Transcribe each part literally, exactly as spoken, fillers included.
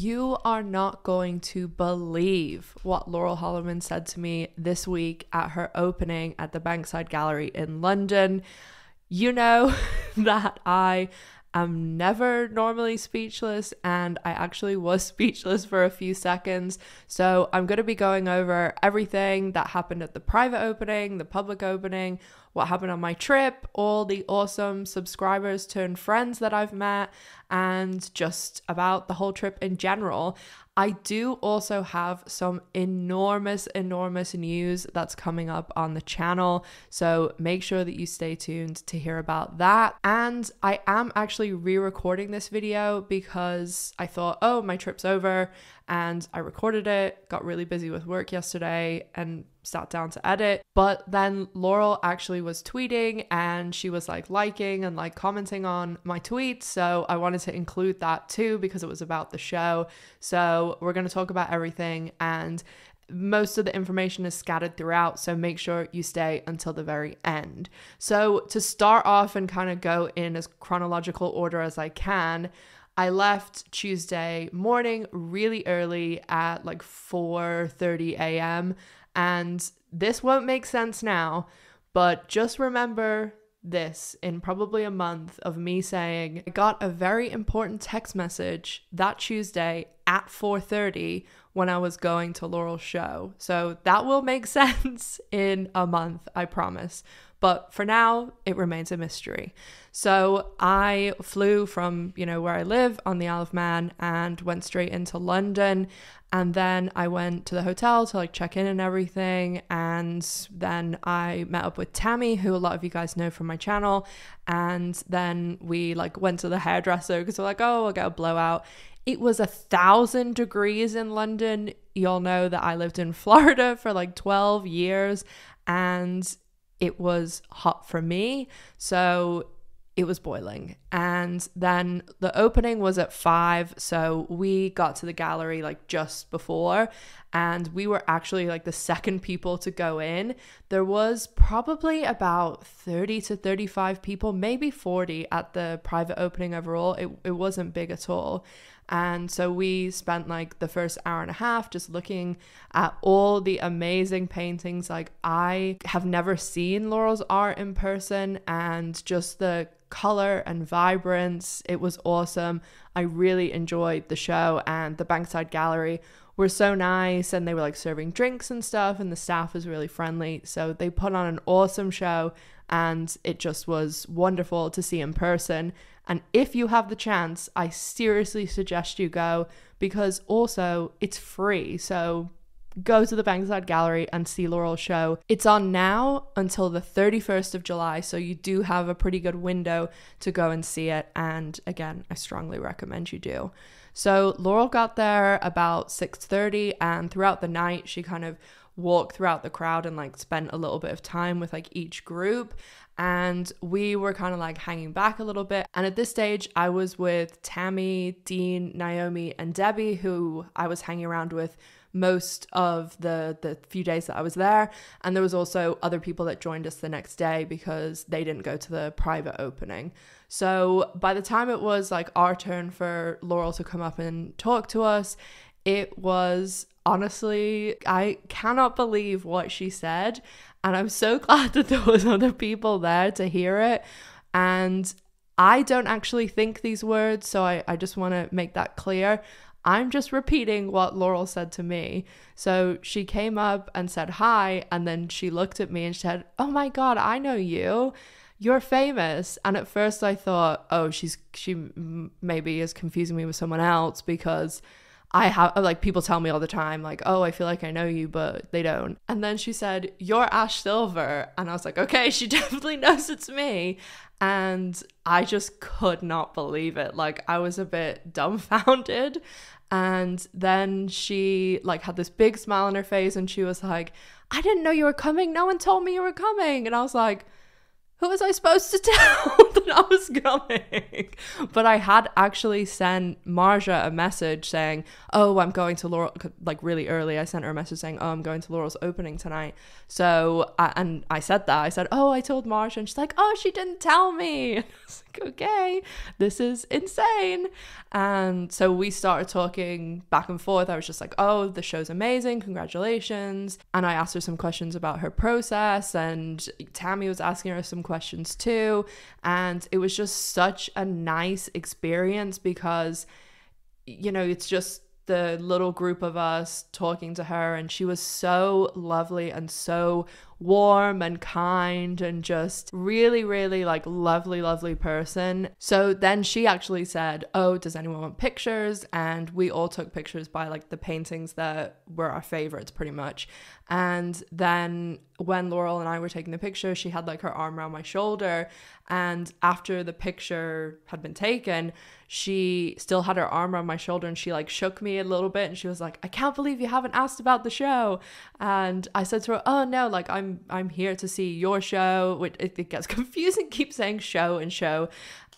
You are not going to believe what Laurel Holloman said to me this week at her opening at the Bankside Gallery in London. You know that I am never normally speechless, and I actually was speechless for a few seconds. So I'm going to be going over everything that happened at the private opening, the public opening, what happened on my trip, all the awesome subscribers turned friends that I've met, and just about the whole trip in general. I do also have some enormous, enormous news that's coming up on the channel, so make sure that you stay tuned to hear about that. And I am actually re-recording this video because I thought, oh, my trip's over, and I recorded it, got really busy with work yesterday, and sat down to edit. But then Laurel actually was tweeting, and she was like liking and like commenting on my tweets, so I wanted to include that too because it was about the show. So we're going to talk about everything, and most of the information is scattered throughout, so make sure you stay until the very end. So to start off and kind of go in as chronological order as I can, I left Tuesday morning really early at like four thirty a m And this won't make sense now, but just remember this in probably a month of me saying, I got a very important text message that Tuesday at four thirty when I was going to Laurel's show. So that will make sense in a month, I promise. But for now, it remains a mystery. So I flew from, you know, where I live on the Isle of Man and went straight into London. And then I went to the hotel to like check in and everything. And then I met up with Tammy, who a lot of you guys know from my channel. And then we like went to the hairdresser because we're like, oh, I'll get a blowout. It was a thousand degrees in London. Y'all know that I lived in Florida for like twelve years, and it was hot for me, so it was boiling. And then the opening was at five, so we got to the gallery like just before, and we were actually like the second people to go in. There was probably about thirty to thirty-five people, maybe forty at the private opening overall. It, it wasn't big at all. And so we spent like the first hour and a half just looking at all the amazing paintings. Like, I have never seen Laurel's art in person, and just the color and vibrance, it was awesome. I really enjoyed the show, and the Bankside Gallery were so nice, and they were like serving drinks and stuff, and the staff was really friendly. So they put on an awesome show, and it just was wonderful to see in person. And if you have the chance, I seriously suggest you go, because also it's free. So go to the Bankside Gallery and see Laurel's show. It's on now until the thirty-first of July. So you do have a pretty good window to go and see it. And again, I strongly recommend you do. So Laurel got there about six thirty, and throughout the night, she kind of walked throughout the crowd and like spent a little bit of time with like each group. And we were kind of like hanging back a little bit. And at this stage, I was with Tammy, Dean, Naomi, and Debbie, who I was hanging around with most of the, the few days that I was there. And there was also other people that joined us the next day because they didn't go to the private opening. So by the time it was like our turn for Laurel to come up and talk to us, it was honestly, I cannot believe what she said. And I'm so glad that there was other people there to hear it. And I don't actually think these words, so I, I just want to make that clear. I'm just repeating what Laurel said to me. So she came up and said hi, and then she looked at me and she said, oh my God, I know you. You're famous. And at first I thought, oh, she's she maybe is confusing me with someone else, because I have, like, people tell me all the time, like, oh, I feel like I know you, but they don't. And then she said, you're Ash Silver. And I was like, okay, she definitely knows it's me. And I just could not believe it. Like, I was a bit dumbfounded. And then she, like, had this big smile on her face, and she was like, I didn't know you were coming. No one told me you were coming. And I was like, who was I supposed to tell that I was coming? But I had actually sent Marja a message saying, oh, I'm going to Laurel, like really early. I sent her a message saying, oh, I'm going to Laurel's opening tonight. So, I, and I said that. I said, oh, I told Marja. And she's like, oh, she didn't tell me. And I was like, okay, this is insane. And so we started talking back and forth. I was just like, oh, the show's amazing. Congratulations. And I asked her some questions about her process. And Tammy was asking her some questions too, and it was just such a nice experience because, you know, it's just the little group of us talking to her, and she was so lovely and so warm and kind and just really, really like lovely, lovely person. So then she actually said, oh, does anyone want pictures? And we all took pictures by like the paintings that were our favorites pretty much. And then when Laurel and I were taking the picture, she had like her arm around my shoulder. And after the picture had been taken, she still had her arm around my shoulder, and she like shook me a little bit, and she was like, I can't believe you haven't asked about the show. And I said to her, oh no, like I'm I'm here to see your show. It, it gets confusing, keep saying show and show,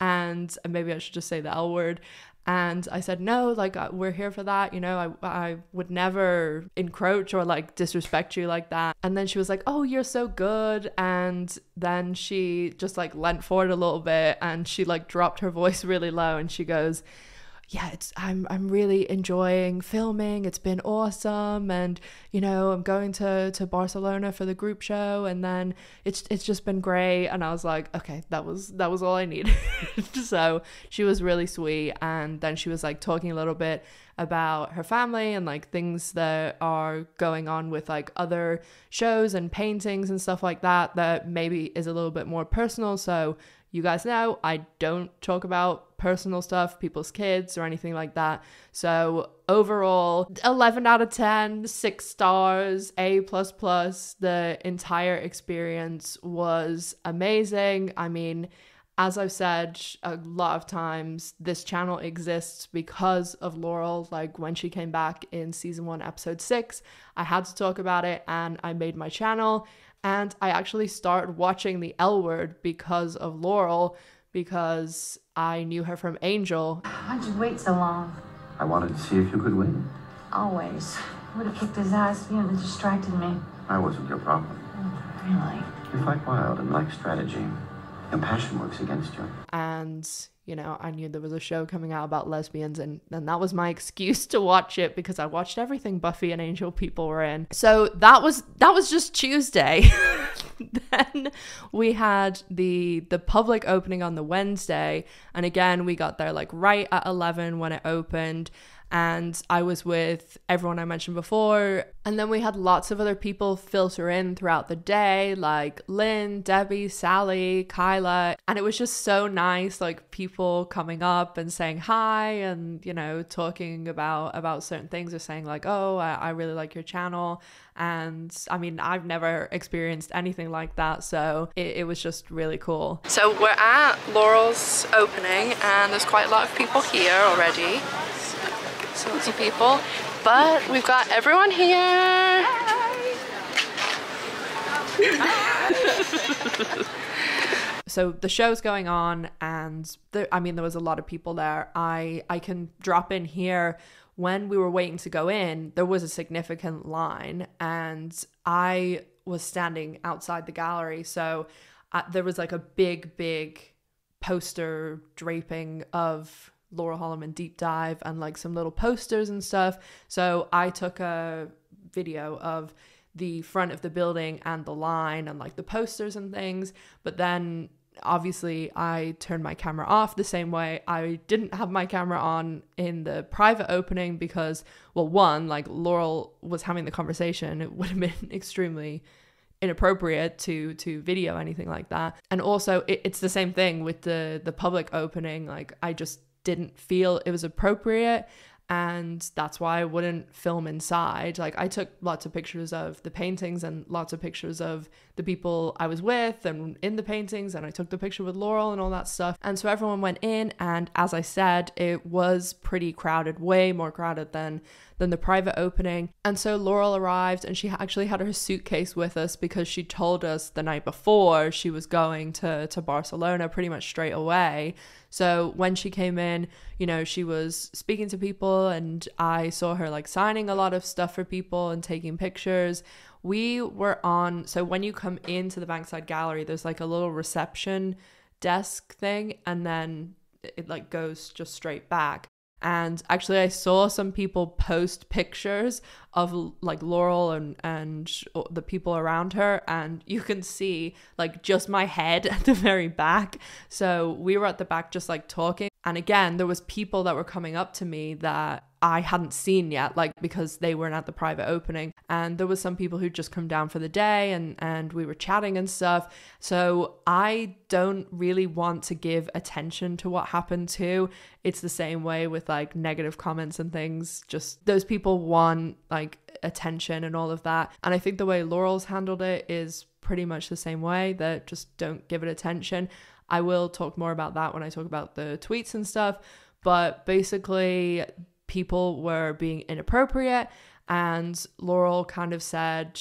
and maybe I should just say the L word. And I said, no, like we're here for that, you know, I, I would never encroach or like disrespect you like that. And then she was like, oh, you're so good. And then she just like leant forward a little bit, and she like dropped her voice really low, and she goes, yeah, it's, I'm, I'm really enjoying filming. It's been awesome. And, you know, I'm going to, to Barcelona for the group show. And then it's, it's just been great. And I was like, okay, that was, that was all I needed. So she was really sweet. And then she was like talking a little bit about her family and like things that are going on with like other shows and paintings and stuff like that, that maybe is a little bit more personal. So you guys know I don't talk about personal stuff, people's kids or anything like that. So overall, eleven out of ten, six stars, A plus plus. The entire experience was amazing. I mean, as I've said a lot of times, this channel exists because of Laurel. Like when she came back in season one, episode six, I had to talk about it, and I made my channel. And I actually started watching the L Word because of Laurel, because I knew her from Angel. Why'd you wait so long? I wanted to see if you could win. Always. You would have kicked his ass if you hadn't distracted me. I wasn't your problem. Really? You fight wild and like strategy. And passion works against you. And, you know, I knew there was a show coming out about lesbians, and, and that was my excuse to watch it, because I watched everything Buffy and Angel people were in. So that was that was just Tuesday. Then we had the the public opening on the Wednesday, and again we got there like right at eleven when it opened. And I was with everyone I mentioned before. And then we had lots of other people filter in throughout the day, like Lynn, Debbie, Sally, Kyla. And it was just so nice, like people coming up and saying hi and, you know, talking about, about certain things, or saying like, oh, I, I really like your channel. And I mean, I've never experienced anything like that. So it, it was just really cool. So we're at Laurel's opening, and there's quite a lot of people here already. Lots of people, but we've got everyone here. Hi. So the show's going on, and there, I mean, there was a lot of people there. I I can drop in here. When we were waiting to go in, there was a significant line, and I was standing outside the gallery. So uh, there was like a big, big poster draping of Laurel Holloman Deep Dive and like some little posters and stuff. So I took a video of the front of the building and the line and like the posters and things. But then obviously I turned my camera off the same way. I didn't have my camera on in the private opening because, well, one, like Laurel was having the conversation. It would have been extremely inappropriate to to video anything like that. And also it, it's the same thing with the the public opening. Like I just didn't feel it was appropriate, And that's why I wouldn't film inside. Like, I took lots of pictures of the paintings and lots of pictures of the people I was with and in the paintings, and I took the picture with Laurel and all that stuff. And so everyone went in, and as I said, it was pretty crowded, way more crowded than than the private opening. And so Laurel arrived, and she actually had her suitcase with us because she told us the night before she was going to, to Barcelona pretty much straight away. So when she came in, you know, she was speaking to people, and I saw her like signing a lot of stuff for people and taking pictures. We were on, so when you come into the Bankside Gallery, there's like a little reception desk thing, and then it like goes just straight back. And actually I saw some people post pictures of like Laurel and, and the people around her, and you can see like just my head at the very back. So we were at the back just like talking. And again, there was people that were coming up to me that I hadn't seen yet, like because they weren't at the private opening. And there was some people who'd just come down for the day, and, and we were chatting and stuff. So I don't really want to give attention to what happened too. It's the same way with like negative comments and things. Just those people want like attention and all of that. And I think the way Laurel's handled it is pretty much the same way, that just don't give it attention. I will talk more about that when I talk about the tweets and stuff. But basically, people were being inappropriate, and Laurel kind of said,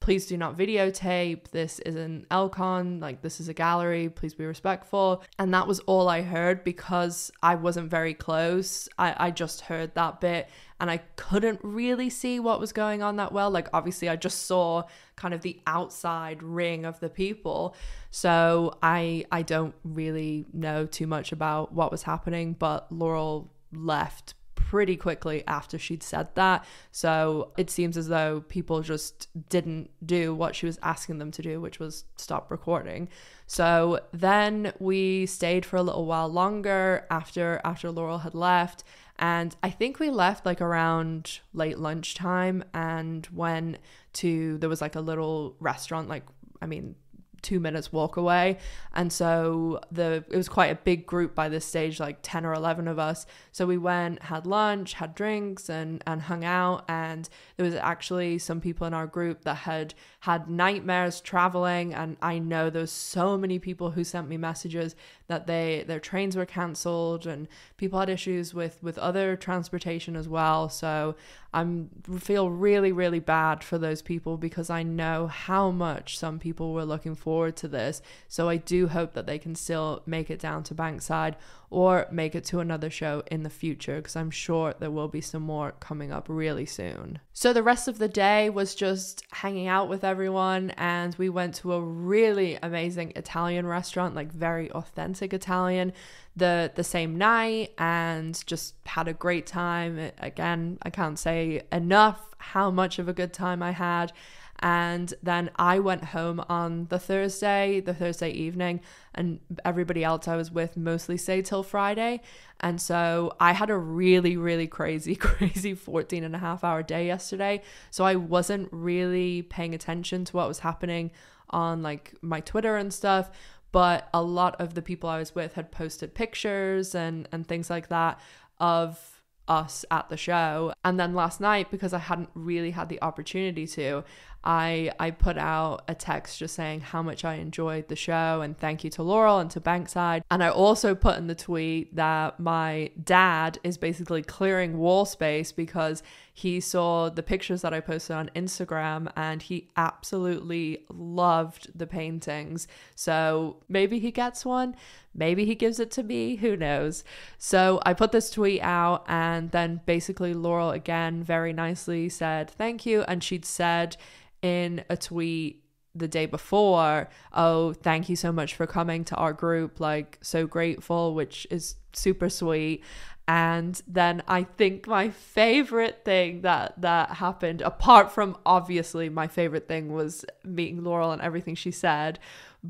please do not videotape, this is an L CON, like this is a gallery, please be respectful. And that was all I heard because I wasn't very close. I, I just heard that bit, and I couldn't really see what was going on that well. Like obviously I just saw kind of the outside ring of the people, so I, I don't really know too much about what was happening. But Laurel left pretty quickly after she'd said that, so it seems as though people just didn't do what she was asking them to do, which was stop recording. So then we stayed for a little while longer after after Laurel had left, and I think we left like around late lunchtime and went to, there was like a little restaurant, like I mean two minutes walk away. And so the it was quite a big group by this stage, like ten or eleven of us. So we went, had lunch, had drinks, and and hung out. And there was actually some people in our group that had had nightmares traveling, and I know there's so many people who sent me messages that they their trains were cancelled, and people had issues with with other transportation as well. So I'm feel really really bad for those people because I know how much some people were looking forward to this. So I do hope that they can still make it down to Bankside or make it to another show in the future, because I'm sure there will be some more coming up really soon. So the rest of the day was just hanging out with everyone, and we went to a really amazing Italian restaurant, like very authentic Italian, the the same night, and just had a great time. Again, I can't say enough how much of a good time I had. And then I went home on the Thursday, the Thursday evening, and everybody else I was with mostly stayed till Friday. And so I had a really, really crazy, crazy fourteen and a half hour day yesterday. So I wasn't really paying attention to what was happening on like my Twitter and stuff. But a lot of the people I was with had posted pictures and, and things like that of us at the show. And then last night, because I hadn't really had the opportunity to, I I put out a text just saying how much I enjoyed the show and thank you to Laurel and to Bankside. And I also put in the tweet that my dad is basically clearing wall space because he saw the pictures that I posted on Instagram and he absolutely loved the paintings. So maybe he gets one, maybe he gives it to me, who knows. So I put this tweet out, and then basically Laurel again very nicely said thank you, and she'd said in a tweet the day before, oh, thank you so much for coming to our group, like so grateful, which is super sweet. And then I think my favorite thing that that happened, apart from obviously my favorite thing was meeting Laurel and everything she said,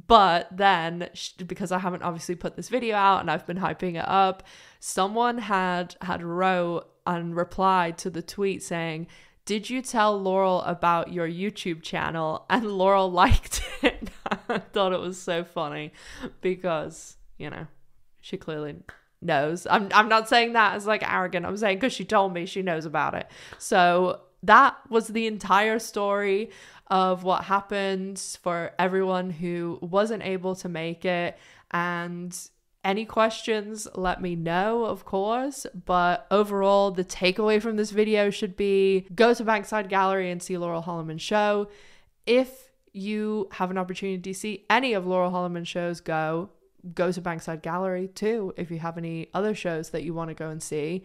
but then she, because I haven't obviously put this video out and I've been hyping it up, someone had had wrote and replied to the tweet saying, did you tell Laurel about your YouTube channel? And Laurel liked it. I thought it was so funny because, you know, she clearly knows. I'm, I'm not saying that as like arrogant. I'm saying because she told me, she knows about it. So that was the entire story of what happened for everyone who wasn't able to make it. And any questions, let me know, of course. But overall, the takeaway from this video should be go to Bankside Gallery and see Laurel Holloman's show. If you have an opportunity to see any of Laurel Holloman's shows, go. Go to Bankside Gallery too if you have any other shows that you want to go and see.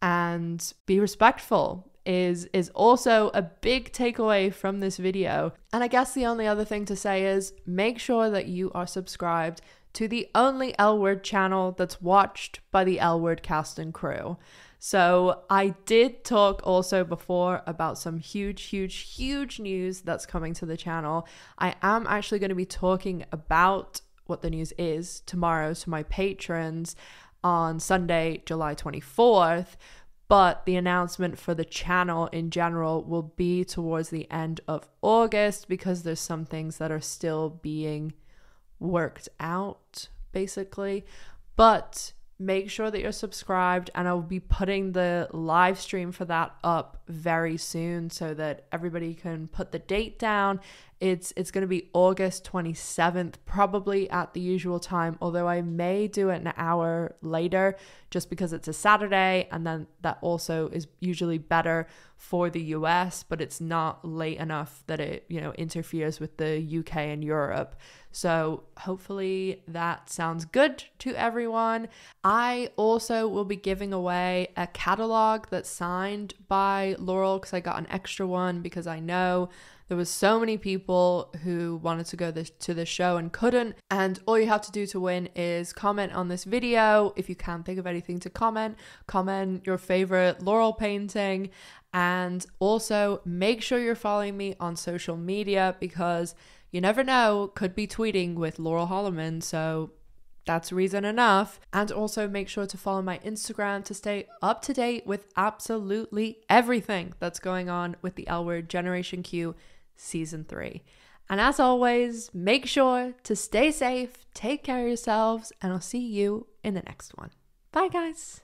And be respectful is is also a big takeaway from this video. And I guess the only other thing to say is make sure that you are subscribed to the only L Word channel that's watched by the L Word cast and crew. So I did talk also before about some huge, huge, huge news that's coming to the channel. I am actually going to be talking about what the news is tomorrow to my patrons on Sunday, July twenty-fourth. But the announcement for the channel in general will be towards the end of August because there's some things that are still being worked out, basically. But make sure that you're subscribed, and I'll be putting the live stream for that up very soon so that everybody can put the date down. It's it's going to be August twenty-seventh, probably at the usual time, although I may do it an hour later just because it's a Saturday, and then that also is usually better for the U S, but it's not late enough that it, you know, interferes with the U K and Europe. So hopefully that sounds good to everyone. I also will be giving away a catalog that's signed by Laurel because I got an extra one because I know there was so many people who wanted to go this, to the show and couldn't. And all you have to do to win is comment on this video. If you can think of anything to comment, comment your favorite Laurel painting. And also make sure you're following me on social media because you never know, could be tweeting with Laurel Holloman, so that's reason enough. And also make sure to follow my Instagram to stay up to date with absolutely everything that's going on with the L Word Generation Q Season three. And as always, make sure to stay safe, take care of yourselves, and I'll see you in the next one. Bye, guys.